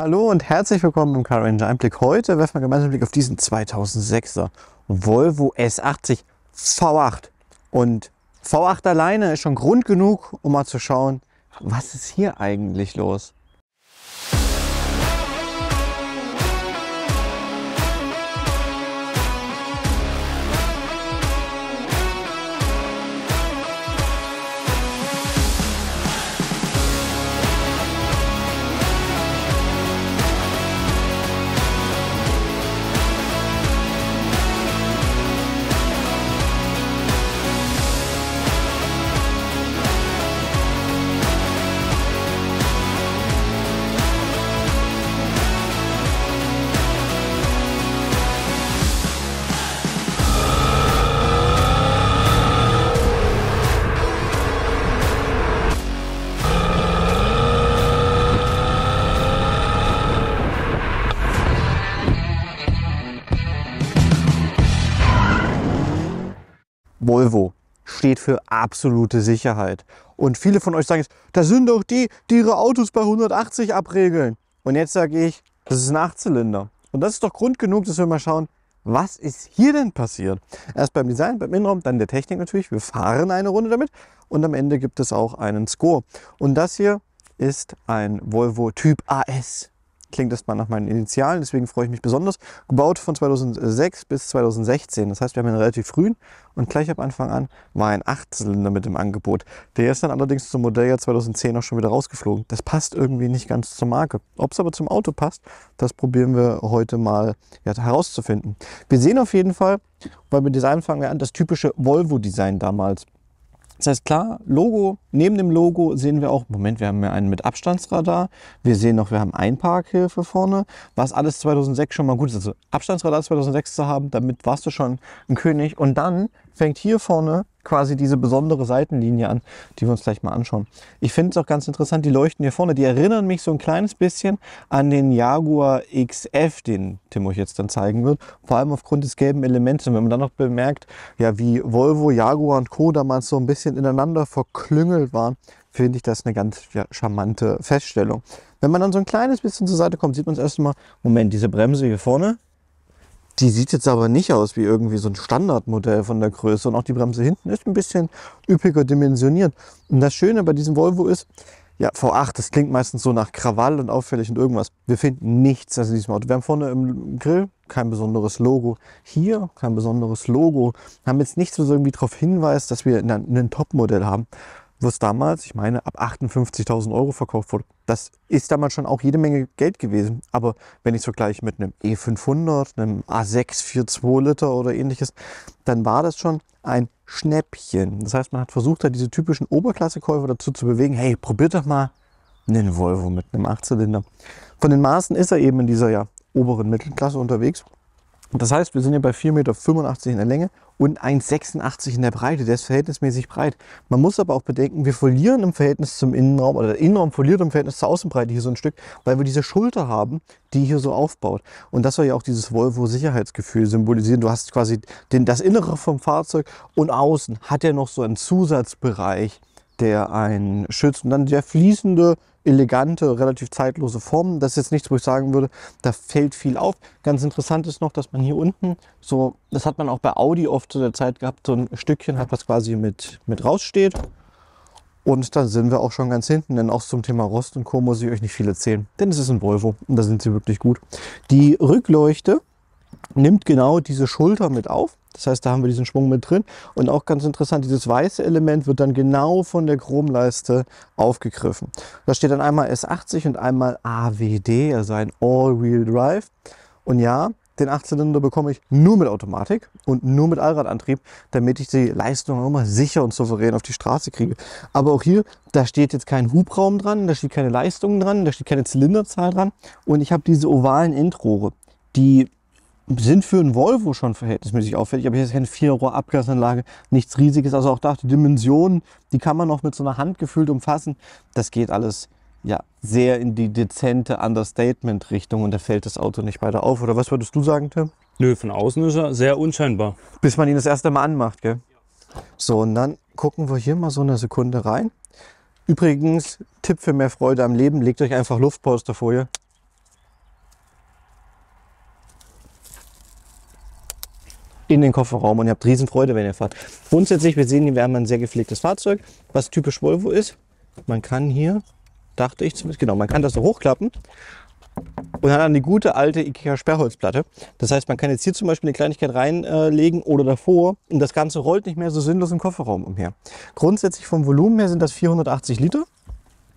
Hallo und herzlich willkommen im Car Ranger Einblick. Heute werfen wir gemeinsam einen Blick auf diesen 2006er Volvo S80 V8. Und V8 alleine ist schon Grund genug, um mal zu schauen, was ist hier eigentlich los. Volvo steht für absolute Sicherheit. Und viele von euch sagen jetzt, das sind doch die, die ihre Autos bei 180 abregeln. Und jetzt sage ich, das ist ein 8-Zylinder. Und das ist doch Grund genug, dass wir mal schauen, was ist hier denn passiert? Erst beim Design, beim Innenraum, dann der Technik natürlich. Wir fahren eine Runde damit und am Ende gibt es auch einen Score. Und das hier ist ein Volvo Typ AS. Klingt erstmal nach meinen Initialen, deswegen freue ich mich besonders. Gebaut von 2006 bis 2016, das heißt, wir haben ihn relativ früh und gleich ab Anfang an war ein 8-Zylinder mit im Angebot. Der ist dann allerdings zum Modelljahr 2010 auch schon wieder rausgeflogen. Das passt irgendwie nicht ganz zur Marke. Ob es aber zum Auto passt, das probieren wir heute mal herauszufinden. Wir sehen auf jeden Fall, weil mit Design fangen wir an, das typische Volvo-Design damals. Das heißt, klar, Logo, neben dem Logo sehen wir auch, Moment, wir haben ja einen mit Abstandsradar, wir sehen noch, wir haben Einparkhilfe vorne, was alles 2006 schon mal gut ist. Also Abstandsradar 2006 zu haben, damit warst du schon ein König. Und dann fängt hier vorne quasi diese besondere Seitenlinie an, die wir uns gleich mal anschauen. Ich finde es auch ganz interessant, die Leuchten hier vorne, die erinnern mich so ein kleines bisschen an den Jaguar XF, den Timo euch jetzt dann zeigen wird, vor allem aufgrund des gelben Elements. Und wenn man dann noch bemerkt, ja, wie Volvo, Jaguar und Co. damals so ein bisschen ineinander verklüngelt waren, finde ich das eine ganz charmante Feststellung. Wenn man dann so ein kleines bisschen zur Seite kommt, sieht man es erstmal, Moment, diese Bremse hier vorne, die sieht jetzt aber nicht aus wie irgendwie so ein Standardmodell von der Größe. Und auch die Bremse hinten ist ein bisschen üppiger dimensioniert. Und das Schöne bei diesem Volvo ist, ja, V8, das klingt meistens so nach Krawall und auffällig und irgendwas. Wir finden nichts an diesem Auto. Wir haben vorne im Grill kein besonderes Logo. Hier kein besonderes Logo. Wir haben jetzt nichts, was irgendwie darauf hinweist, dass wir ein Topmodell haben, was damals, ich meine, ab 58.000 Euro verkauft wurde. Das ist damals schon auch jede Menge Geld gewesen. Aber wenn ich es vergleiche mit einem E500, einem A6 4,2 Liter oder ähnliches, dann war das schon ein Schnäppchen. Das heißt, man hat versucht, da diese typischen Oberklassekäufer dazu zu bewegen, hey, probiert doch mal einen Volvo mit einem 8-Zylinder. Von den Maßen ist er eben in dieser oberen Mittelklasse unterwegs. Das heißt, wir sind hier bei 4,85 Meter in der Länge und 1,86 in der Breite. Der ist verhältnismäßig breit. Man muss aber auch bedenken, wir verlieren im Verhältnis zum Innenraum, oder der Innenraum verliert im Verhältnis zur Außenbreite hier so ein Stück, weil wir diese Schulter haben, die hier so aufbaut. Und das soll ja auch dieses Volvo-Sicherheitsgefühl symbolisieren. Du hast quasi das Innere vom Fahrzeug und außen hat er noch so einen Zusatzbereich, der einen schützt. Und dann der fließende, elegante, relativ zeitlose Formen. Das ist jetzt nichts, wo ich sagen würde, da fällt viel auf. Ganz interessant ist noch, dass man hier unten so, das hat man auch bei Audi oft zu der Zeit gehabt, so ein Stückchen hat, was quasi mit raussteht. Und dann sind wir auch schon ganz hinten, denn auch zum Thema Rost und Co. muss ich euch nicht viel erzählen, denn es ist ein Volvo und da sind sie wirklich gut. Die Rückleuchte nimmt genau diese Schulter mit auf. Das heißt, da haben wir diesen Schwung mit drin. Und auch ganz interessant, dieses weiße Element wird dann genau von der Chromleiste aufgegriffen. Da steht dann einmal S80 und einmal AWD, also ein All-Wheel Drive. Und ja, den 8-Zylinder bekomme ich nur mit Automatik und nur mit Allradantrieb, damit ich die Leistung auch immer sicher und souverän auf die Straße kriege. Aber auch hier, da steht jetzt kein Hubraum dran, da steht keine Leistung dran, da steht keine Zylinderzahl dran. Und ich habe diese ovalen Endrohre, die sind für einen Volvo schon verhältnismäßig auffällig, aber hier ist keine 4-Rohr-Abgasanlage, nichts Riesiges. Also auch da die Dimensionen, die kann man noch mit so einer Hand gefühlt umfassen. Das geht alles ja sehr in die dezente Understatement-Richtung und da fällt das Auto nicht weiter auf. Oder was würdest du sagen, Tim? Nö, von außen ist er sehr unscheinbar. Bis man ihn das erste Mal anmacht, gell? Ja. So, und dann gucken wir hier mal so eine Sekunde rein. Übrigens, Tipp für mehr Freude am Leben, legt euch einfach Luftpolsterfolie in den Kofferraum und ihr habt Riesenfreude, wenn ihr fahrt. Grundsätzlich, wir sehen hier, wir haben ein sehr gepflegtes Fahrzeug, was typisch Volvo ist. Man kann hier, dachte ich zumindest, genau, man kann das so hochklappen und hat dann die gute alte IKEA-Sperrholzplatte. Das heißt, man kann jetzt hier zum Beispiel eine Kleinigkeit reinlegen oder davor und das Ganze rollt nicht mehr so sinnlos im Kofferraum umher. Grundsätzlich vom Volumen her sind das 480 Liter.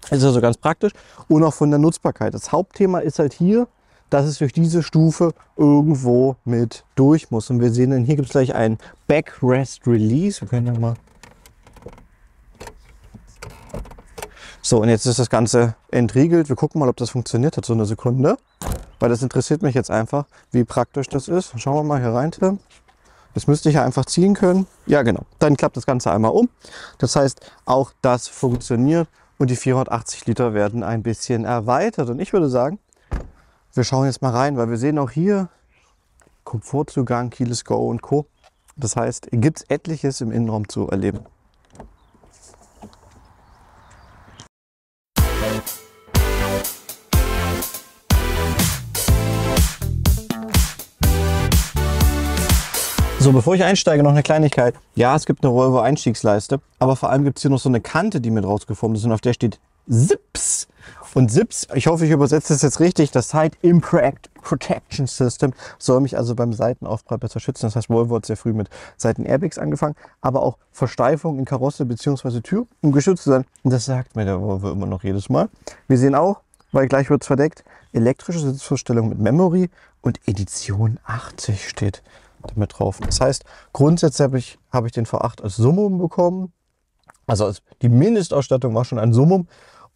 Das ist also ganz praktisch und auch von der Nutzbarkeit. Das Hauptthema ist halt hier, dass es durch diese Stufe irgendwo mit durch muss. Und wir sehen dann, hier gibt es gleich einen Backrest Release. Wir können ja mal. So, und jetzt ist das Ganze entriegelt. Wir gucken mal, ob das funktioniert hat, so eine Sekunde. Weil das interessiert mich jetzt einfach, wie praktisch das ist. Schauen wir mal hier rein, Tim. Das müsste ich ja einfach ziehen können. Ja, genau. Dann klappt das Ganze einmal um. Das heißt, auch das funktioniert. Und die 480 Liter werden ein bisschen erweitert. Und ich würde sagen, wir schauen jetzt mal rein, weil wir sehen auch hier Komfortzugang, Keyless Go und Co. Das heißt, gibt es etliches im Innenraum zu erleben. So, bevor ich einsteige, noch eine Kleinigkeit. Ja, es gibt eine Volvo-Einstiegsleiste, aber vor allem gibt es hier noch so eine Kante, die mit rausgeformt ist und auf der steht SIPS. Und SIPS, ich hoffe, ich übersetze das jetzt richtig, das Side Impact Protection System soll mich also beim Seitenaufprall besser schützen. Das heißt, Volvo hat sehr früh mit Seiten-Airbags angefangen, aber auch Versteifung in Karosse bzw. Tür, um geschützt zu sein. Und das sagt mir der Volvo immer noch jedes Mal. Wir sehen auch, weil gleich wird es verdeckt, elektrische Sitzvorstellung mit Memory und Edition 80 steht damit drauf. Das heißt, grundsätzlich habe ich den V8 als Summum bekommen. Also die Mindestausstattung war schon ein Summum.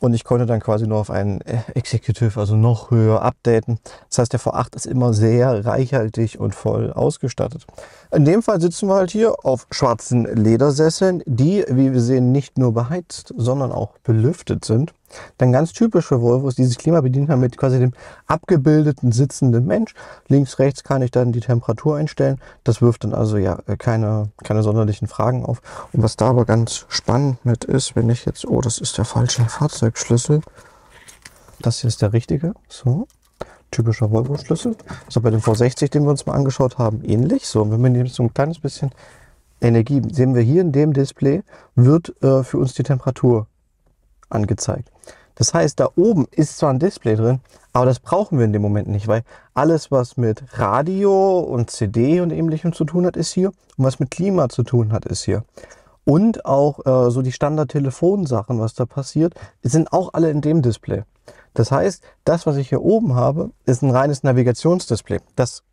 Und ich konnte dann quasi nur auf einen Executive, also noch höher, updaten. Das heißt, der V8 ist immer sehr reichhaltig und voll ausgestattet. In dem Fall sitzen wir halt hier auf schwarzen Ledersesseln, die, wie wir sehen, nicht nur beheizt, sondern auch belüftet sind. Dann ganz typisch für Volvo ist dieses Klima bedient haben mit quasi dem abgebildeten sitzenden Mensch. Links, rechts kann ich dann die Temperatur einstellen. Das wirft dann also ja keine sonderlichen Fragen auf. Und was da aber ganz spannend mit ist, wenn ich jetzt, oh, das ist der falsche Fahrzeug. Schlüssel. Das hier ist der richtige, so typischer Volvo-Schlüssel. So bei dem V60, den wir uns mal angeschaut haben, ähnlich. So, wenn man jetzt so ein kleines bisschen Energie, sehen wir hier in dem Display, wird für uns die Temperatur angezeigt. Das heißt, da oben ist zwar ein Display drin, aber das brauchen wir in dem Moment nicht, weil alles, was mit Radio und CD und ähnlichem zu tun hat, ist hier und was mit Klima zu tun hat, ist hier. Und auch so die Standard-Telefonsachen, was da passiert, sind auch alle in dem Display. Das heißt, das, was ich hier oben habe, ist ein reines Navigationsdisplay. Das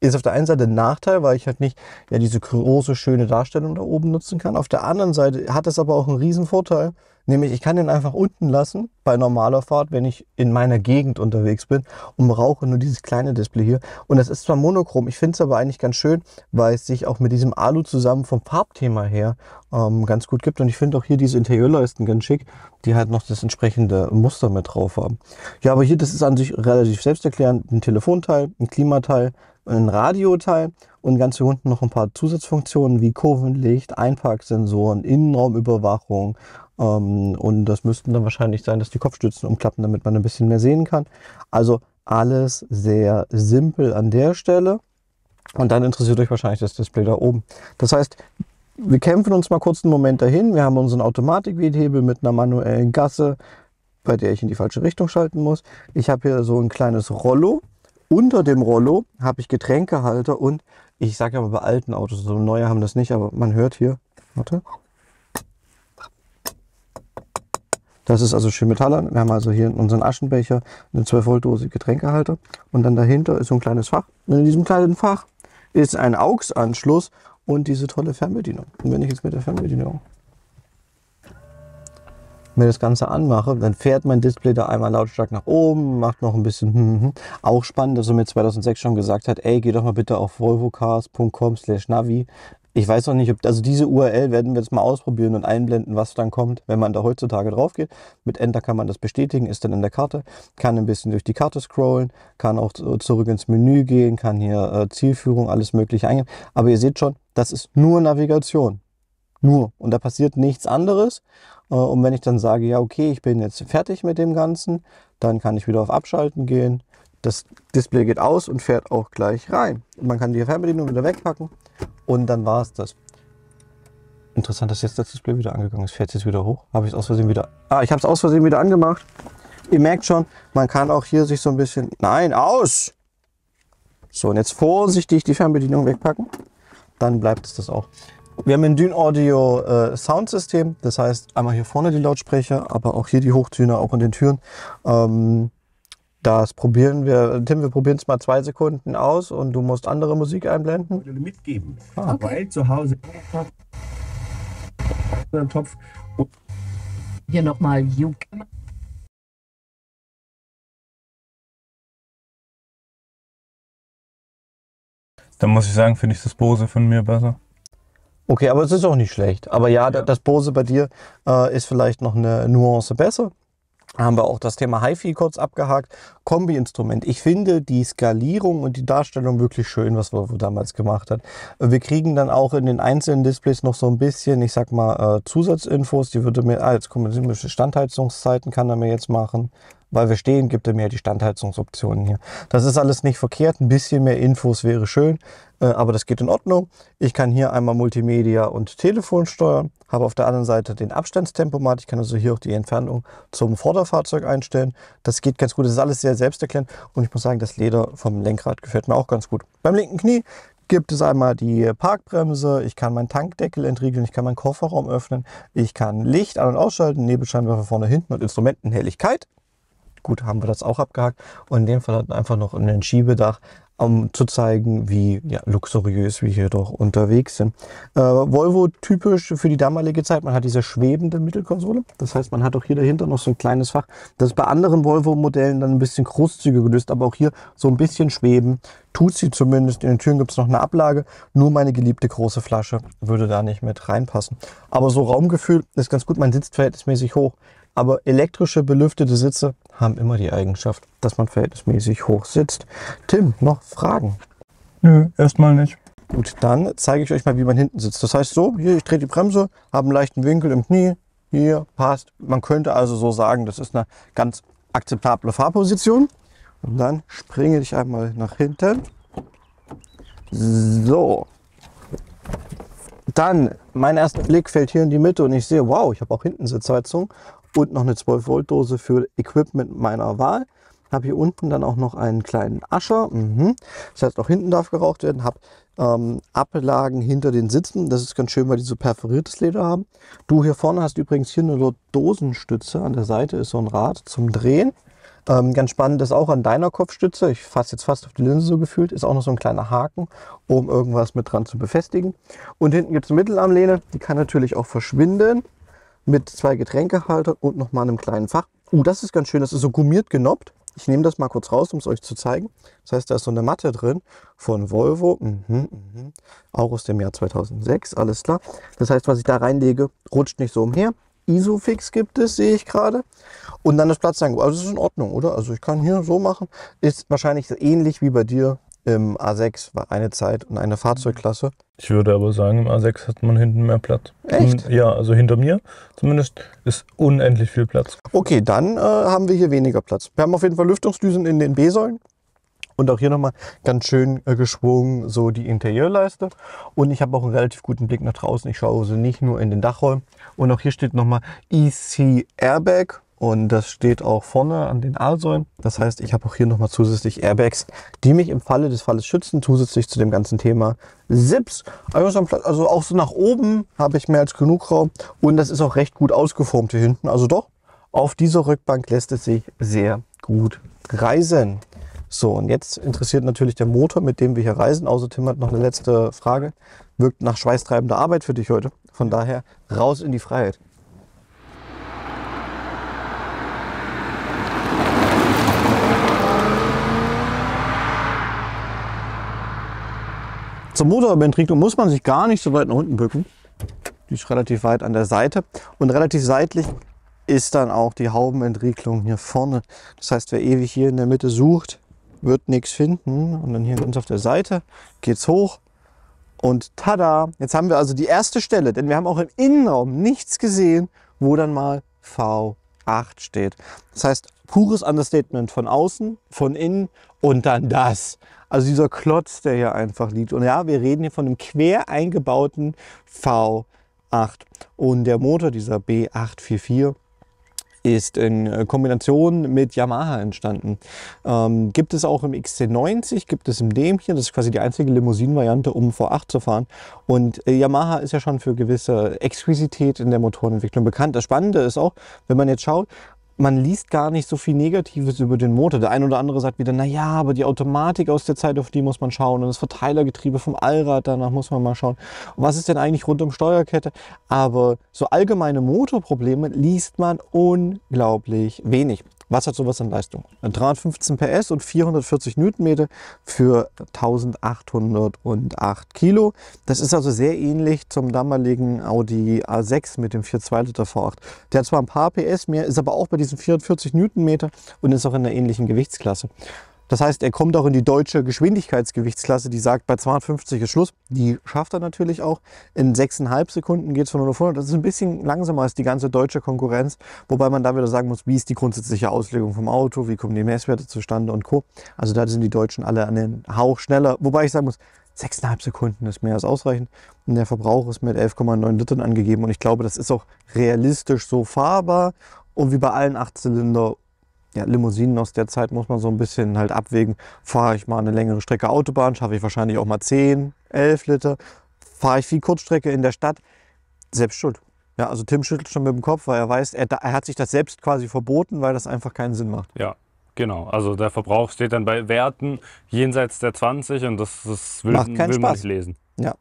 ist auf der einen Seite ein Nachteil, weil ich halt nicht ja, diese große, schöne Darstellung da oben nutzen kann. Auf der anderen Seite hat es aber auch einen riesen Vorteil, nämlich ich kann den einfach unten lassen bei normaler Fahrt, wenn ich in meiner Gegend unterwegs bin und brauche nur dieses kleine Display hier. Und das ist zwar monochrom, ich finde es aber eigentlich ganz schön, weil es sich auch mit diesem Alu zusammen vom Farbthema her ganz gut gibt. Und ich finde auch hier diese Interieurleisten ganz schick, die halt noch das entsprechende Muster mit drauf haben. Ja, aber hier, das ist an sich relativ selbsterklärend, ein Telefonteil, ein Klimateil, ein Radioteil und ganz hier unten noch ein paar Zusatzfunktionen wie Kurvenlicht, Einparksensoren, Innenraumüberwachung und das müssten dann wahrscheinlich sein, dass die Kopfstützen umklappen, damit man ein bisschen mehr sehen kann. Also alles sehr simpel an der Stelle und dann interessiert euch wahrscheinlich das Display da oben. Das heißt, wir kämpfen uns mal kurz einen Moment dahin. Wir haben unseren Automatik-Windhebel mit einer manuellen Gasse, bei der ich in die falsche Richtung schalten muss. Ich habe hier so ein kleines Rollo. Unter dem Rollo habe ich Getränkehalter und ich sage ja mal bei alten Autos, so neue haben das nicht, aber man hört hier, warte. Das ist also schön Metall. Wir haben also hier unseren Aschenbecher, eine 12-Volt-Dose Getränkehalter und dann dahinter ist so ein kleines Fach. Und in diesem kleinen Fach ist ein AUX-Anschluss und diese tolle Fernbedienung. Und wenn ich jetzt mit der Fernbedienung mir das Ganze anmache, dann fährt mein Display da einmal lautstark nach oben, macht noch ein bisschen Auch spannend, dass er mir 2006 schon gesagt hat, ey, geh doch mal bitte auf volvocars.com/navi. Ich weiß noch nicht, ob, also diese URL werden wir jetzt mal ausprobieren und einblenden, was dann kommt, wenn man da heutzutage drauf geht. Mit Enter kann man das bestätigen, ist dann in der Karte, kann ein bisschen durch die Karte scrollen, kann auch zurück ins Menü gehen, kann hier Zielführung, alles mögliche eingeben. Aber ihr seht schon, das ist nur Navigation. Nur. Und da passiert nichts anderes. Und wenn ich dann sage, ja okay, ich bin jetzt fertig mit dem Ganzen, dann kann ich wieder auf Abschalten gehen. Das Display geht aus und fährt auch gleich rein. Man kann die Fernbedienung wieder wegpacken und dann war es das. Interessant, dass jetzt das Display wieder angegangen ist. Fährt es jetzt wieder hoch? Habe ich es aus Versehen wieder... Ah, ich habe es aus Versehen wieder angemacht. Ihr merkt schon, man kann auch hier sich so ein bisschen... Nein, aus! So, und jetzt vorsichtig die Fernbedienung wegpacken. Dann bleibt es das auch. Wir haben ein Dynaudio Soundsystem. Das heißt, einmal hier vorne die Lautsprecher, aber auch hier die Hochtöne, auch an den Türen. Das probieren wir. Tim, wir probieren es mal 2 Sekunden aus und du musst andere Musik einblenden. Ich würde mitgeben, weil zu Hause... Topf. Hier nochmal YouCam. Dann muss ich sagen, finde ich das Bose von mir besser. Okay, aber es ist auch nicht schlecht. Aber ja, das Bose bei dir ist vielleicht noch eine Nuance besser. Haben wir auch das Thema Hi-Fi kurz abgehakt. Kombi-Instrument. Ich finde die Skalierung und die Darstellung wirklich schön, was Volvo damals gemacht hat. Wir kriegen dann auch in den einzelnen Displays noch so ein bisschen, ich sag mal, Zusatzinfos. Die würde mir, jetzt kommen wir, Standheizungszeiten kann er mir jetzt machen. Weil wir stehen, gibt er mir die Standheizungsoptionen hier. Das ist alles nicht verkehrt. Ein bisschen mehr Infos wäre schön, aber das geht in Ordnung. Ich kann hier einmal Multimedia und Telefon steuern. Habe auf der anderen Seite den Abstandstempomat. Ich kann also hier auch die Entfernung zum Vorderfahrzeug einstellen. Das geht ganz gut. Das ist alles sehr selbsterklärend. Und ich muss sagen, das Leder vom Lenkrad gefällt mir auch ganz gut. Beim linken Knie gibt es einmal die Parkbremse. Ich kann meinen Tankdeckel entriegeln. Ich kann meinen Kofferraum öffnen. Ich kann Licht an- und ausschalten. Nebelscheinwerfer vorne, hinten und Instrumentenhelligkeit. Gut, haben wir das auch abgehakt. Und in dem Fall hatten wir einfach noch ein Schiebedach, um zu zeigen, wie luxuriös wir hier doch unterwegs sind. Volvo typisch für die damalige Zeit, man hat diese schwebende Mittelkonsole. Das heißt, man hat auch hier dahinter noch so ein kleines Fach. Das ist bei anderen Volvo-Modellen dann ein bisschen großzügiger gelöst, aber auch hier so ein bisschen schweben tut sie zumindest. In den Türen gibt es noch eine Ablage. Nur meine geliebte große Flasche würde da nicht mit reinpassen. Aber so Raumgefühl ist ganz gut. Man sitzt verhältnismäßig hoch. Aber elektrische belüftete Sitze haben immer die Eigenschaft, dass man verhältnismäßig hoch sitzt. Tim, noch Fragen? Nö, erstmal nicht. Gut, dann zeige ich euch mal, wie man hinten sitzt. Das heißt so, hier, ich drehe die Bremse, habe einen leichten Winkel im Knie. Hier, passt. Man könnte also so sagen, das ist eine ganz akzeptable Fahrposition. Und dann springe ich einmal nach hinten. So. Dann, mein erster Blick fällt hier in die Mitte und ich sehe, wow, ich habe auch hinten Sitzheizung. Und noch eine 12-Volt-Dose für Equipment meiner Wahl. Habe hier unten dann auch noch einen kleinen Ascher. Das heißt, auch hinten darf geraucht werden. Habe Ablagen hinter den Sitzen. Das ist ganz schön, weil die so perforiertes Leder haben. Du hier vorne hast übrigens hier eine Dosenstütze. An der Seite ist so ein Rad zum Drehen. Ganz spannend ist auch an deiner Kopfstütze. Ich fasse jetzt fast auf die Linse so gefühlt. Ist auch noch so ein kleiner Haken, um irgendwas mit dran zu befestigen. Und hinten gibt es eine Mittelarmlehne. Die kann natürlich auch verschwinden. Mit 2 Getränkehaltern und nochmal einem kleinen Fach. Das ist ganz schön, das ist so gummiert genoppt. Ich nehme das mal kurz raus, um es euch zu zeigen. Das heißt, da ist so eine Matte drin von Volvo, auch aus dem Jahr 2006, alles klar. Das heißt, was ich da reinlege, rutscht nicht so umher. Isofix gibt es, sehe ich gerade. Und dann das Platzangebot. Also das ist in Ordnung, oder? Also ich kann hier so machen. Ist wahrscheinlich ähnlich wie bei dir im A6, war eine Zeit und eine Fahrzeugklasse. Ich würde aber sagen, im A6 hat man hinten mehr Platz. Echt? Ja, also hinter mir zumindest ist unendlich viel Platz. Okay, dann haben wir hier weniger Platz. Wir haben auf jeden Fall Lüftungsdüsen in den B-Säulen. Und auch hier nochmal ganz schön geschwungen, so die Interieurleiste. Und ich habe auch einen relativ guten Blick nach draußen. Ich schaue also nicht nur in den Dachraum. Und auch hier steht nochmal EC Airbag. Und das steht auch vorne an den A-Säulen. Das heißt, ich habe auch hier nochmal zusätzlich Airbags, die mich im Falle des Falles schützen, zusätzlich zu dem ganzen Thema SIPS. Also auch so nach oben habe ich mehr als genug Raum. Und das ist auch recht gut ausgeformt hier hinten. Also doch, auf dieser Rückbank lässt es sich sehr gut reisen. So, und jetzt interessiert natürlich der Motor, mit dem wir hier reisen. Außer Tim hat noch eine letzte Frage. Wirkt nach schweißtreibender Arbeit für dich heute. Von daher raus in die Freiheit. Zur Motorventriktung muss man sich gar nicht so weit nach unten bücken. Die ist relativ weit an der Seite und relativ seitlich ist dann auch die Haubenentriegelung hier vorne. Das heißt, wer ewig hier in der Mitte sucht, wird nichts finden. Und dann hier ganz auf der Seite geht's hoch und tada! Jetzt haben wir also die erste Stelle, denn wir haben auch im Innenraum nichts gesehen, wo dann mal V8 steht. Das heißt, pures Understatement von außen, von innen und dann das. Also dieser Klotz, der hier einfach liegt. Und ja, wir reden hier von einem quer eingebauten V8. Und der Motor dieser B844 ist in Kombination mit Yamaha entstanden. Gibt es auch im XC90, gibt es in dem hier, das ist quasi die einzige Limousinen-Variante, um V8 zu fahren. Und Yamaha ist ja schon für gewisse Exquisität in der Motorenentwicklung bekannt. Das Spannende ist auch, wenn man jetzt schaut, man liest gar nicht so viel Negatives über den Motor. Der ein oder andere sagt wieder, naja, aber die Automatik aus der Zeit, auf die muss man schauen. Und das Verteilergetriebe vom Allrad, danach muss man mal schauen. Und was ist denn eigentlich rund um Steuerkette? Aber so allgemeine Motorprobleme liest man unglaublich wenig. Was hat sowas an Leistung? 315 PS und 440 Newtonmeter für 1808 Kilo. Das ist also sehr ähnlich zum damaligen Audi A6 mit dem 4,2 Liter V8. Der hat zwar ein paar PS mehr, ist aber auch bei diesen 440 Newtonmeter und ist auch in einer ähnlichen Gewichtsklasse. Das heißt, er kommt auch in die deutsche Geschwindigkeitsgewichtsklasse, die sagt, bei 250 ist Schluss. Die schafft er natürlich auch. In 6,5 Sekunden geht es von 0 auf 100. Das ist ein bisschen langsamer als die ganze deutsche Konkurrenz. Wobei man da wieder sagen muss, wie ist die grundsätzliche Auslegung vom Auto, wie kommen die Messwerte zustande und Co. Also da sind die Deutschen alle an den Hauch schneller. Wobei ich sagen muss, 6,5 Sekunden ist mehr als ausreichend. Und der Verbrauch ist mit 11,9 Litern angegeben. Und ich glaube, das ist auch realistisch so fahrbar. Und wie bei allen 8-Zylinder ja, Limousinen aus der Zeit muss man so ein bisschen halt abwägen, fahre ich mal eine längere Strecke Autobahn, schaffe ich wahrscheinlich auch mal 10, 11 Liter, fahre ich viel Kurzstrecke in der Stadt, selbst schuld. Ja, also Tim schüttelt schon mit dem Kopf, weil er weiß, er hat sich das selbst quasi verboten, weil das einfach keinen Sinn macht. Ja, genau. Also der Verbrauch steht dann bei Werten jenseits der 20 und das will man nicht lesen. Ja,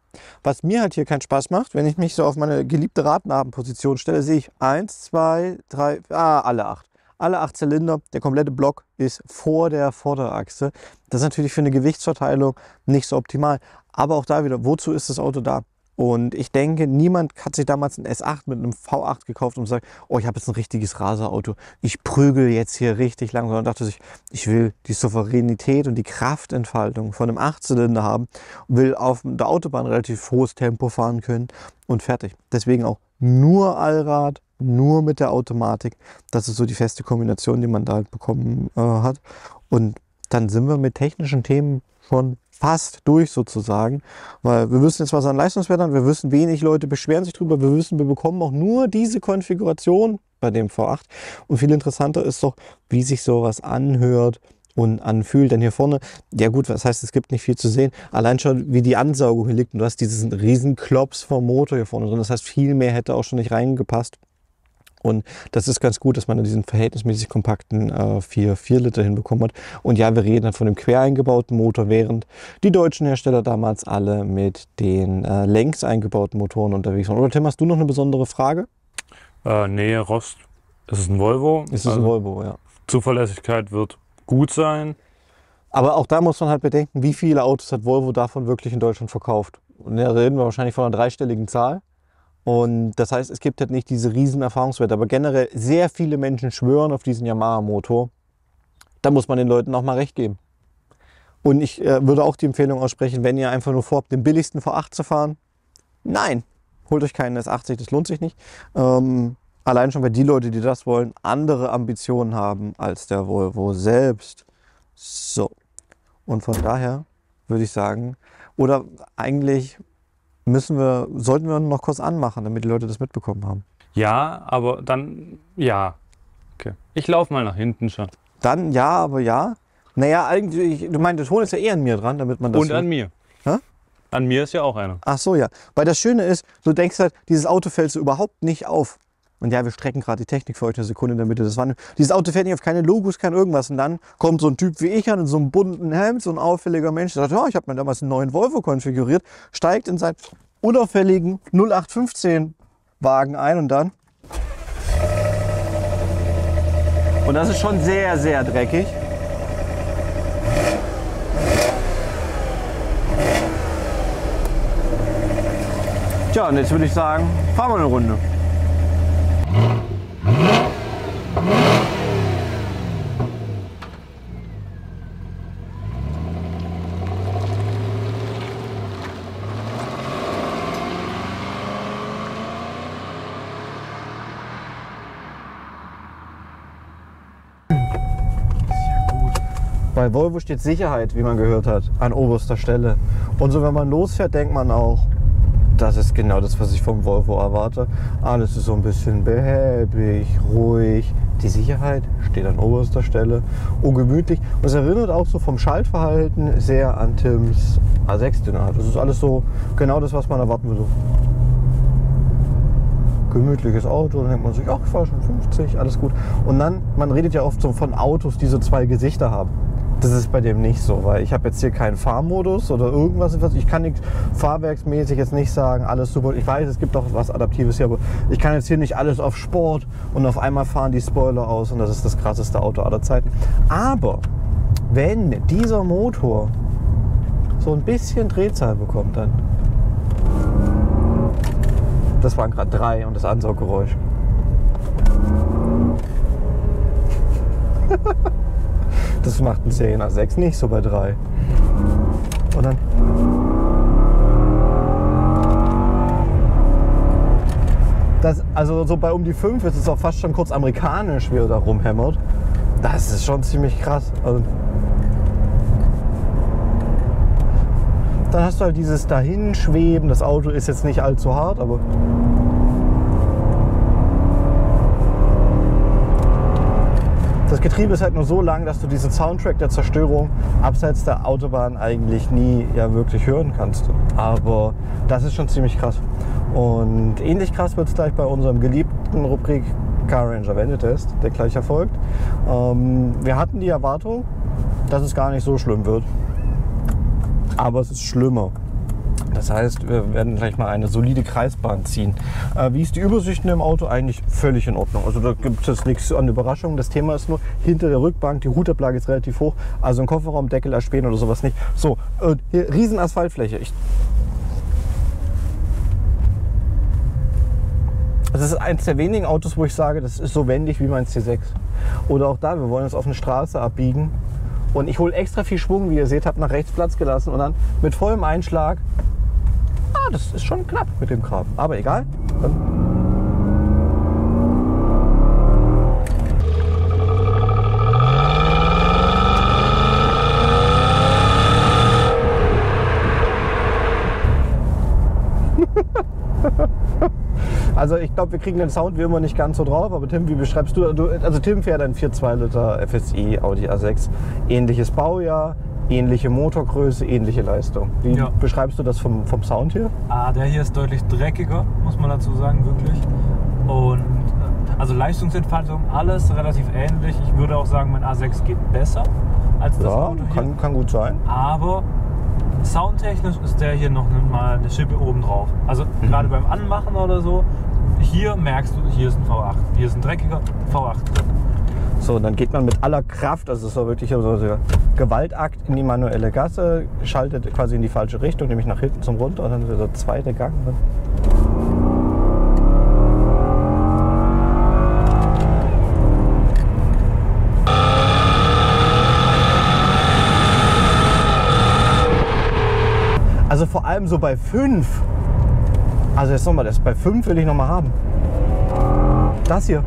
was mir halt hier keinen Spaß macht, wenn ich mich so auf meine geliebte Radnabenposition stelle, sehe ich 1, 2, 3, alle 8. Alle 8 Zylinder, der komplette Block ist vor der Vorderachse. Das ist natürlich für eine Gewichtsverteilung nicht so optimal. Aber auch da wieder, wozu ist das Auto da? Und ich denke, niemand hat sich damals ein S8 mit einem V8 gekauft und sagt, oh, ich habe jetzt ein richtiges Raserauto. Ich prügel jetzt hier richtig lang. Sondern dachte sich, ich will die Souveränität und die Kraftentfaltung von einem 8-Zylinder haben, will auf der Autobahn relativ hohes Tempo fahren können und fertig. Deswegen auch nur Allrad, nur mit der Automatik. Das ist so die feste Kombination, die man da halt bekommen hat. Und dann sind wir mit technischen Themen schon fast durch sozusagen, weil wir wissen jetzt was an Leistungswerten, wir wissen wenig Leute beschweren sich drüber, wir wissen, wir bekommen auch nur diese Konfiguration bei dem V8 und viel interessanter ist doch, wie sich sowas anhört und anfühlt. Denn hier vorne, ja gut, was heißt, es gibt nicht viel zu sehen. Allein schon, wie die Ansaugung hier liegt und du hast diesen riesen Klops vom Motor hier vorne drin. Das heißt, viel mehr hätte auch schon nicht reingepasst. Und das ist ganz gut, dass man diesen verhältnismäßig kompakten 4 Liter hinbekommen hat. Und ja, wir reden dann von dem quer eingebauten Motor, während die deutschen Hersteller damals alle mit den längs eingebauten Motoren unterwegs waren. Oder Tim, hast du noch eine besondere Frage? Nee, Rost. Ist es ein Volvo? Ist es ein Volvo, ja. Zuverlässigkeit wird gut sein. Aber auch da muss man halt bedenken, wie viele Autos hat Volvo davon wirklich in Deutschland verkauft. Und da reden wir wahrscheinlich von einer dreistelligen Zahl. Und das heißt, es gibt halt nicht diese riesen Erfahrungswerte, aber generell sehr viele Menschen schwören auf diesen Yamaha-Motor. Da muss man den Leuten auch mal recht geben. Und ich würde auch die Empfehlung aussprechen, wenn ihr einfach nur vorhabt, den billigsten V8 zu fahren, nein, holt euch keinen S80, das lohnt sich nicht. Allein schon, weil die Leute, die das wollen, andere Ambitionen haben als der Volvo selbst. So, und von daher würde ich sagen, oder eigentlich sollten wir noch kurz anmachen, damit die Leute das mitbekommen haben. Ja, aber dann, ja. Okay. Ich laufe mal nach hinten schon. Dann, ja, aber ja. Naja, eigentlich, du meinst, der Ton ist ja eher an mir dran, damit man das... Und an mir. Hä? An mir ist ja auch einer. Ach so, ja. Weil das Schöne ist, du denkst halt, dieses Auto fällt so überhaupt nicht auf. Und ja, wir strecken gerade die Technik für euch eine Sekunde, damit ihr das wahrnimmt. Dieses Auto fährt nicht auf keine Logos, kein irgendwas. Und dann kommt so ein Typ wie ich an, in so einem bunten Hemd, so ein auffälliger Mensch, der sagt, ja, ich habe mir damals einen neuen Volvo konfiguriert, steigt in seinen unauffälligen 0815-Wagen ein und dann... Und das ist schon sehr, sehr dreckig. Tja, und jetzt würde ich sagen, fahren wir eine Runde. Bei Volvo steht Sicherheit, wie man gehört hat, an oberster Stelle. Und so, wenn man losfährt, denkt man auch, das ist genau das, was ich vom Volvo erwarte. Alles ist so ein bisschen behäbig, ruhig. Die Sicherheit steht an oberster Stelle, ungemütlich. Und es erinnert auch so vom Schaltverhalten sehr an Tims A6, den er hat. Das ist alles so genau das, was man erwarten würde. Gemütliches Auto, dann denkt man sich, ach, ich fahre schon 50, alles gut. Und dann, man redet ja oft so von Autos, die so zwei Gesichter haben. Das ist bei dem nicht so, weil ich habe jetzt hier keinen Fahrmodus oder irgendwas. Ich kann nichts fahrwerksmäßig jetzt nicht sagen, alles super. Ich weiß, es gibt auch was Adaptives hier, aber ich kann jetzt hier nicht alles auf Sport und auf einmal fahren die Spoiler aus und das ist das krasseste Auto aller Zeiten. Aber wenn dieser Motor so ein bisschen Drehzahl bekommt, dann... Das waren gerade 3 und das Ansauggeräusch. Das macht ein 10er6 nicht so bei 3. Und dann... Das, also so bei um die 5 ist es auch fast schon kurz amerikanisch, wie er da rumhämmert. Das ist schon ziemlich krass. Also dann hast du halt dieses Dahinschweben. Das Auto ist jetzt nicht allzu hart, aber... Das Getriebe ist halt nur so lang, dass du diesen Soundtrack der Zerstörung abseits der Autobahn eigentlich nie ja wirklich hören kannst. Aber das ist schon ziemlich krass. Und ähnlich krass wird es gleich bei unserem geliebten Rubrik Car Ranger Wendetest, der gleich erfolgt. Wir hatten die Erwartung, dass es gar nicht so schlimm wird. Aber es ist schlimmer. Das heißt, wir werden gleich mal eine solide Kreisbahn ziehen. Wie ist die Übersicht in dem Auto? Eigentlich völlig in Ordnung. Also da gibt es nichts an Überraschungen. Das Thema ist nur, hinter der Rückbank, die Hutablage ist relativ hoch. Also ein Kofferraumdeckel erspähen oder sowas nicht. So, hier riesen Asphaltfläche. Das ist eins der wenigen Autos, wo ich sage, das ist so wendig wie mein C6. Oder auch da, wir wollen jetzt auf eine Straße abbiegen. Und ich hole extra viel Schwung, wie ihr seht, habe nach rechts Platz gelassen und dann mit vollem Einschlag, das ist schon knapp mit dem Graben, aber egal. Also ich glaube, wir kriegen den Sound wie immer nicht ganz so drauf, aber Tim, wie beschreibst du, also Tim fährt ein 4,2 Liter FSI Audi A6, ähnliches Baujahr, ähnliche Motorgröße, ähnliche Leistung. Wie beschreibst du das vom Sound hier? Der hier ist deutlich dreckiger, muss man dazu sagen, wirklich. Und also Leistungsentfaltung, alles relativ ähnlich. Ich würde auch sagen, mein A6 geht besser als das Auto hier. Kann gut sein. Aber soundtechnisch ist der hier noch mal eine Schippe oben drauf. Also gerade beim Anmachen oder so, hier merkst du, hier ist ein V8. Hier ist ein dreckiger V8 drin. So, dann geht man mit aller Kraft, also es war wirklich so ein Gewaltakt, in die manuelle Gasse, schaltet quasi in die falsche Richtung, nämlich nach hinten zum Runter und dann ist der zweite Gang. Also vor allem so bei 5. Also jetzt nochmal, das bei 5 will ich nochmal haben. Das hier.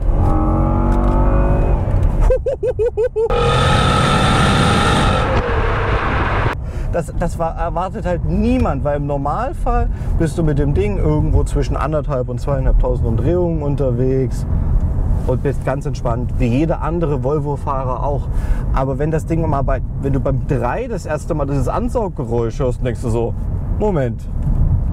Das erwartet halt niemand, weil im Normalfall bist du mit dem Ding irgendwo zwischen 1.500 und 2.500 Umdrehungen unterwegs und bist ganz entspannt, wie jeder andere Volvo-Fahrer auch. Aber wenn das Ding mal wenn du beim 3 das erste Mal dieses Ansauggeräusch hörst, denkst du so, Moment,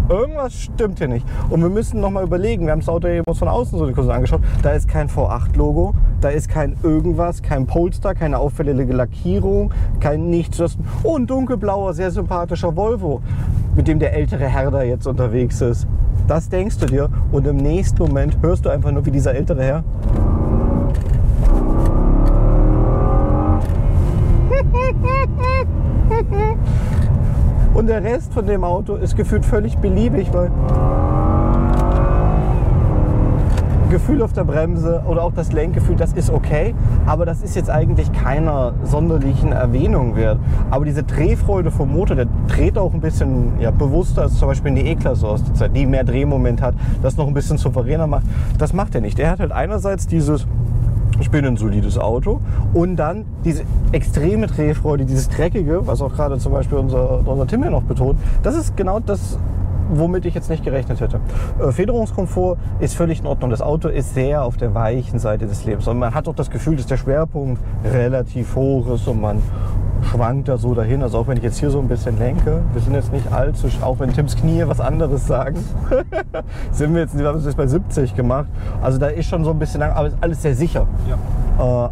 irgendwas stimmt hier nicht. Und wir müssen nochmal überlegen, wir haben das Auto hier von außen so kurz angeschaut, da ist kein V8-Logo, da ist kein irgendwas, kein Polestar, keine auffällige Lackierung, kein nichts. Oh, ein dunkelblauer, sehr sympathischer Volvo, mit dem der ältere Herr da jetzt unterwegs ist. Das denkst du dir und im nächsten Moment hörst du einfach nur, wie dieser ältere Herr... Und der Rest von dem Auto ist gefühlt völlig beliebig, weil Gefühl auf der Bremse oder auch das Lenkgefühl, das ist okay, aber das ist jetzt eigentlich keiner sonderlichen Erwähnung wert. Aber diese Drehfreude vom Motor, der dreht auch ein bisschen bewusster als zum Beispiel in die E-Klasse aus der Zeit, die mehr Drehmoment hat, das noch ein bisschen souveräner macht, das macht er nicht. Er hat halt einerseits dieses ich bin ein solides Auto. Und dann diese extreme Drehfreude, dieses Dreckige, was auch gerade zum Beispiel unser Tim hier noch betont, das ist genau das, womit ich jetzt nicht gerechnet hätte. Federungskomfort ist völlig in Ordnung. Das Auto ist sehr auf der weichen Seite des Lebens. Und man hat auch das Gefühl, dass der Schwerpunkt relativ hoch ist und man schwankt da so dahin. Also auch wenn ich jetzt hier so ein bisschen lenke, wir sind jetzt nicht allzu, auch wenn Tims Knie was anderes sagen, sind wir jetzt, wir haben es jetzt bei 70 gemacht. Also da ist schon so ein bisschen lang, aber ist alles sehr sicher. Ja.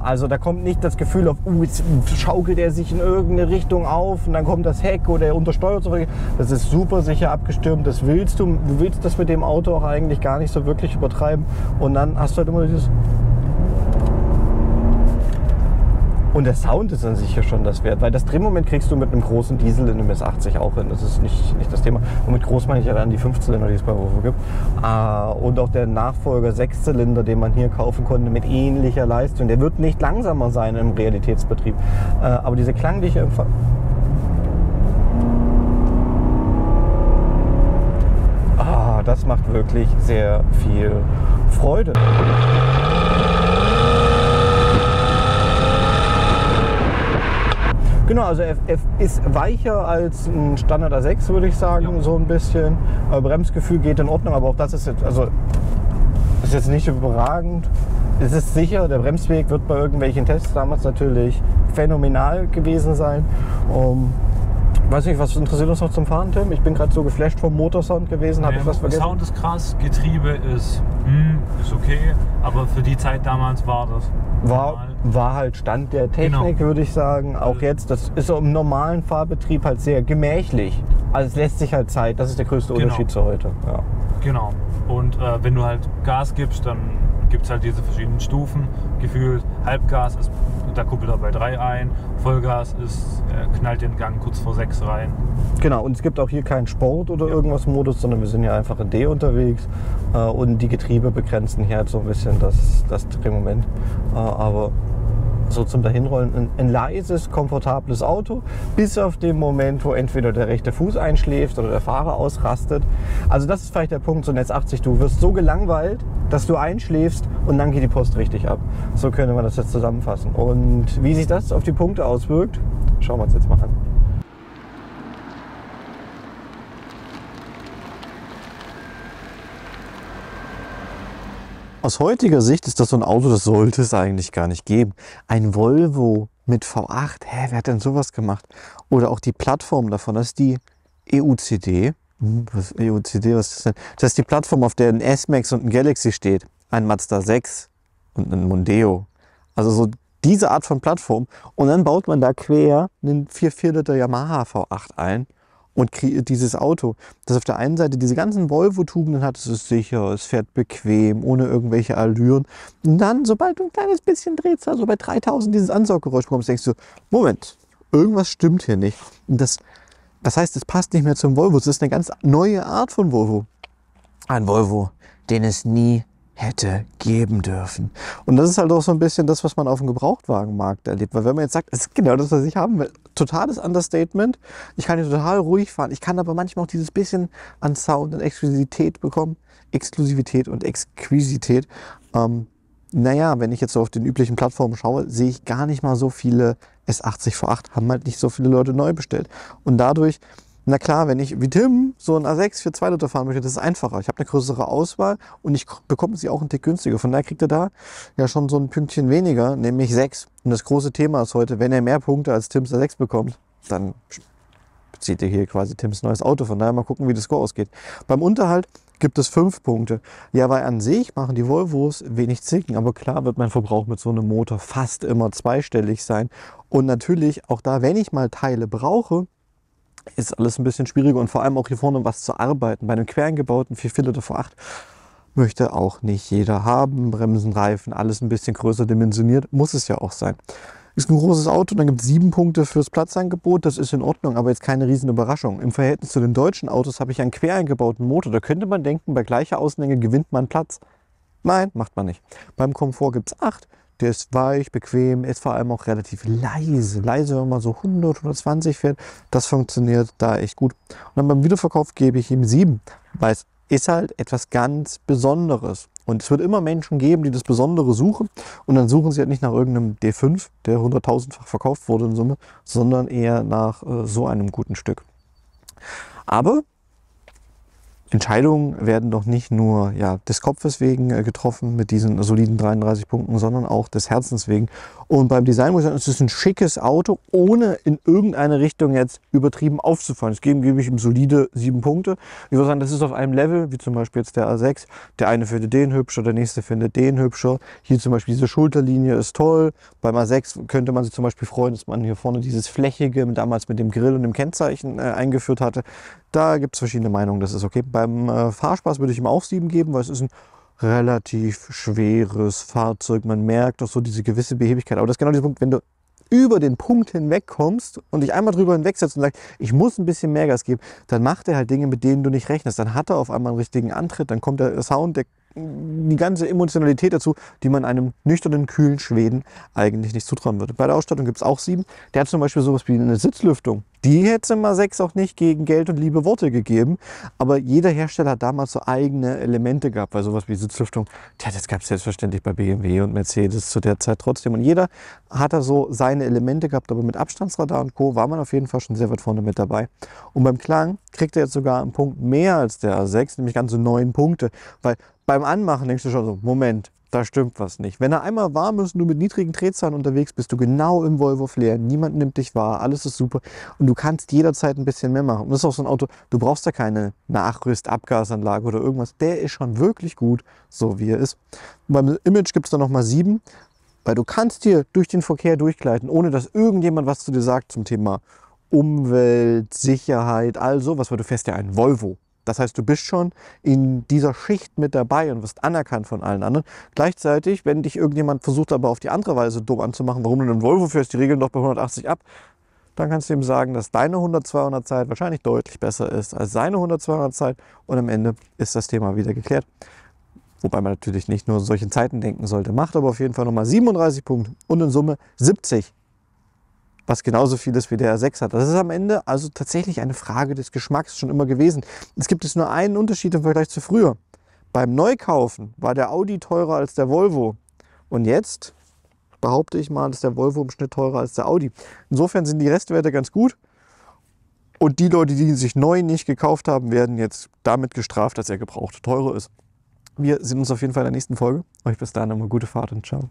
Also da kommt nicht das Gefühl auf, jetzt schaukelt er sich in irgendeine Richtung auf und dann kommt das Heck oder er untersteuert zurück. Das ist super sicher abgestimmt, das willst du willst das mit dem Auto auch eigentlich gar nicht so wirklich übertreiben. Und dann hast du halt immer dieses... Und der Sound ist an sich ja schon das wert, weil das Drehmoment kriegst du mit einem großen Diesel in einem S80 auch hin. Das ist nicht das Thema. Und mit groß meine ich ja dann die 5-Zylinder, die es bei Volvo gibt. Und auch der Nachfolger 6-Zylinder, den man hier kaufen konnte, mit ähnlicher Leistung. Der wird nicht langsamer sein im Realitätsbetrieb. Aber diese klangliche Empfang... das macht wirklich sehr viel Freude. Genau, also F ist weicher als ein Standard A6, würde ich sagen, ja. So ein bisschen. Bremsgefühl geht in Ordnung, aber auch das ist jetzt, also, ist jetzt nicht überragend. Es ist sicher, der Bremsweg wird bei irgendwelchen Tests damals natürlich phänomenal gewesen sein. Weiß nicht, was interessiert uns noch zum Fahren, Tim? Ich bin gerade so geflasht vom Motorsound gewesen, habe ich was vergessen? Sound ist krass, Getriebe ist, ist okay, aber für die Zeit damals war das... War halt Stand der Technik, genau. Würde ich sagen. Auch jetzt, das ist im normalen Fahrbetrieb halt sehr gemächlich. Also es lässt sich halt Zeit, das ist der größte Unterschied zu heute. Ja. Genau. Und wenn du halt Gas gibst, dann gibt es halt diese verschiedenen Stufen. Gefühlt Halbgas ist, da kuppelt er bei 3 ein, Vollgas ist, knallt den Gang kurz vor 6 rein. Genau, und es gibt auch hier keinen Sport oder irgendwas Modus, sondern wir sind hier einfach in D unterwegs und die Getriebe begrenzen hier halt so ein bisschen das Drehmoment. Aber so zum Dahinrollen ein leises, komfortables Auto, bis auf den Moment, wo entweder der rechte Fuß einschläft oder der Fahrer ausrastet. Also das ist vielleicht der Punkt, so ein S80, du wirst so gelangweilt, dass du einschläfst und dann geht die Post richtig ab. So könnte man das jetzt zusammenfassen. Und wie sich das auf die Punkte auswirkt, schauen wir uns jetzt mal an. Aus heutiger Sicht ist das so ein Auto, das sollte es eigentlich gar nicht geben. Ein Volvo mit V8, wer hat denn sowas gemacht? Oder auch die Plattform davon, das ist die EUCD. Was ist das denn? Das ist die Plattform, auf der ein S-Max und ein Galaxy steht. Ein Mazda 6 und ein Mondeo. Also so diese Art von Plattform. Und dann baut man da quer einen 4,4 Liter Yamaha V8 ein. Und kreiert dieses Auto, das auf der einen Seite diese ganzen Volvo-Tugenden hat, es ist sicher, es fährt bequem, ohne irgendwelche Allüren. Und dann, sobald du ein kleines bisschen drehst, also bei 3000 dieses Ansauggeräusch bekommst, denkst du, Moment, irgendwas stimmt hier nicht. Und das heißt, es passt nicht mehr zum Volvo, es ist eine ganz neue Art von Volvo. Ein Volvo, den es nie hätte geben dürfen. Und das ist halt auch so ein bisschen das, was man auf dem Gebrauchtwagenmarkt erlebt. Weil wenn man jetzt sagt, es ist genau das, was ich haben will, totales Understatement, ich kann hier total ruhig fahren, ich kann aber manchmal auch dieses bisschen an Sound und Exklusivität bekommen. Exklusivität und Exquisität. Naja, wenn ich jetzt so auf den üblichen Plattformen schaue, sehe ich gar nicht mal so viele S80 V8, haben halt nicht so viele Leute neu bestellt. Und dadurch... Na klar, wenn ich wie Tim so ein A6 für 2 Liter fahren möchte, das ist einfacher. Ich habe eine größere Auswahl und ich bekomme sie auch einen Tick günstiger. Von daher kriegt er da ja schon so ein Pünktchen weniger, nämlich 6. Und das große Thema ist heute, wenn er mehr Punkte als Tims A6 bekommt, dann bezieht er hier quasi Tims neues Auto. Von daher mal gucken, wie das Score ausgeht. Beim Unterhalt gibt es 5 Punkte. Ja, weil an sich machen die Volvos wenig Zicken, aber klar wird mein Verbrauch mit so einem Motor fast immer zweistellig sein. Und natürlich auch da, wenn ich mal Teile brauche, ist alles ein bisschen schwieriger und vor allem auch hier vorne was zu arbeiten. Bei einem quer gebauten 4,4 Liter V8 möchte auch nicht jeder haben. Bremsen, Reifen, alles ein bisschen größer dimensioniert. Muss es ja auch sein. Ist ein großes Auto, dann gibt es 7 Punkte fürs Platzangebot. Das ist in Ordnung, aber jetzt keine riesen Überraschung. Im Verhältnis zu den deutschen Autos habe ich einen quer eingebauten Motor. Da könnte man denken, bei gleicher Außenlänge gewinnt man Platz. Nein, macht man nicht. Beim Komfort gibt es 8. Der ist weich, bequem, ist vor allem auch relativ leise. Leise, wenn man so 100, 120 fährt, das funktioniert da echt gut. Und dann beim Wiederverkauf gebe ich ihm 7, weil es ist halt etwas ganz Besonderes. Und es wird immer Menschen geben, die das Besondere suchen. Und dann suchen sie halt nicht nach irgendeinem D5, der 100.000-fach verkauft wurde in Summe, sondern eher nach so einem guten Stück. Aber Entscheidungen werden doch nicht nur des Kopfes wegen getroffen mit diesen soliden 33 Punkten, sondern auch des Herzens wegen. Und beim Design muss ich sagen, es ist ein schickes Auto, ohne in irgendeine Richtung jetzt übertrieben aufzufallen. Es gebe ich ihm solide 7 Punkte. Ich würde sagen, das ist auf einem Level, wie zum Beispiel jetzt der A6. Der eine findet den hübscher, der nächste findet den hübscher. Hier zum Beispiel diese Schulterlinie ist toll. Beim A6 könnte man sich zum Beispiel freuen, dass man hier vorne dieses flächige, damals mit dem Grill und dem Kennzeichen eingeführt hatte. Da gibt es verschiedene Meinungen, das ist okay. Beim Fahrspaß würde ich ihm auch 7 geben, weil es ist ein relativ schweres Fahrzeug. Man merkt doch so diese gewisse Behebigkeit. Aber das ist genau dieser Punkt, wenn du über den Punkt hinweg kommst und dich einmal drüber hinwegsetzt und sagst, ich muss ein bisschen mehr Gas geben, dann macht er halt Dinge, mit denen du nicht rechnest. Dann hat er auf einmal einen richtigen Antritt, dann kommt der Sound, die ganze Emotionalität dazu, die man einem nüchternen, kühlen Schweden eigentlich nicht zutrauen würde. Bei der Ausstattung gibt es auch 7. Der hat zum Beispiel sowas wie eine Sitzlüftung. Die hätte mal 6 auch nicht gegen Geld und liebe Worte gegeben, aber jeder Hersteller hat damals so eigene Elemente gehabt, weil sowas wie Sitzlüftung, das gab es selbstverständlich bei BMW und Mercedes zu der Zeit trotzdem. Und jeder hat da so seine Elemente gehabt, aber mit Abstandsradar und Co. war man auf jeden Fall schon sehr weit vorne mit dabei. Und beim Klang kriegt er jetzt sogar einen Punkt mehr als der A6, nämlich ganze 9 Punkte, weil beim Anmachen denkst du schon so, Moment, da stimmt was nicht. Wenn er einmal warm ist und du mit niedrigen Drehzahlen unterwegs bist, du genau im Volvo Flair, niemand nimmt dich wahr, alles ist super und du kannst jederzeit ein bisschen mehr machen. Und das ist auch so ein Auto, du brauchst da keine Nachrüst-Abgasanlage oder irgendwas, der ist schon wirklich gut, so wie er ist. Und beim Image gibt es dann nochmal 7, weil du kannst hier durch den Verkehr durchgleiten, ohne dass irgendjemand was zu dir sagt zum Thema Umwelt, Sicherheit, all sowas, weil du fährst ja einen Volvo. Das heißt, du bist schon in dieser Schicht mit dabei und wirst anerkannt von allen anderen. Gleichzeitig, wenn dich irgendjemand versucht, aber auf die andere Weise dumm anzumachen, warum du einen Volvo fährst, die regeln doch bei 180 ab, dann kannst du ihm sagen, dass deine 100-200 Zeit wahrscheinlich deutlich besser ist als seine 100-200 Zeit und am Ende ist das Thema wieder geklärt. Wobei man natürlich nicht nur solche Zeiten denken sollte, macht aber auf jeden Fall nochmal 37 Punkte und in Summe 70. Was genauso viel ist wie der A6 hat. Das ist am Ende also tatsächlich eine Frage des Geschmacks schon immer gewesen. Es gibt jetzt nur einen Unterschied im Vergleich zu früher. Beim Neukaufen war der Audi teurer als der Volvo. Und jetzt behaupte ich mal, ist der Volvo im Schnitt teurer als der Audi. Insofern sind die Restwerte ganz gut. Und die Leute, die sich neu nicht gekauft haben, werden jetzt damit gestraft, dass er gebraucht teurer ist. Wir sehen uns auf jeden Fall in der nächsten Folge. Euch bis dahin eine gute Fahrt und ciao.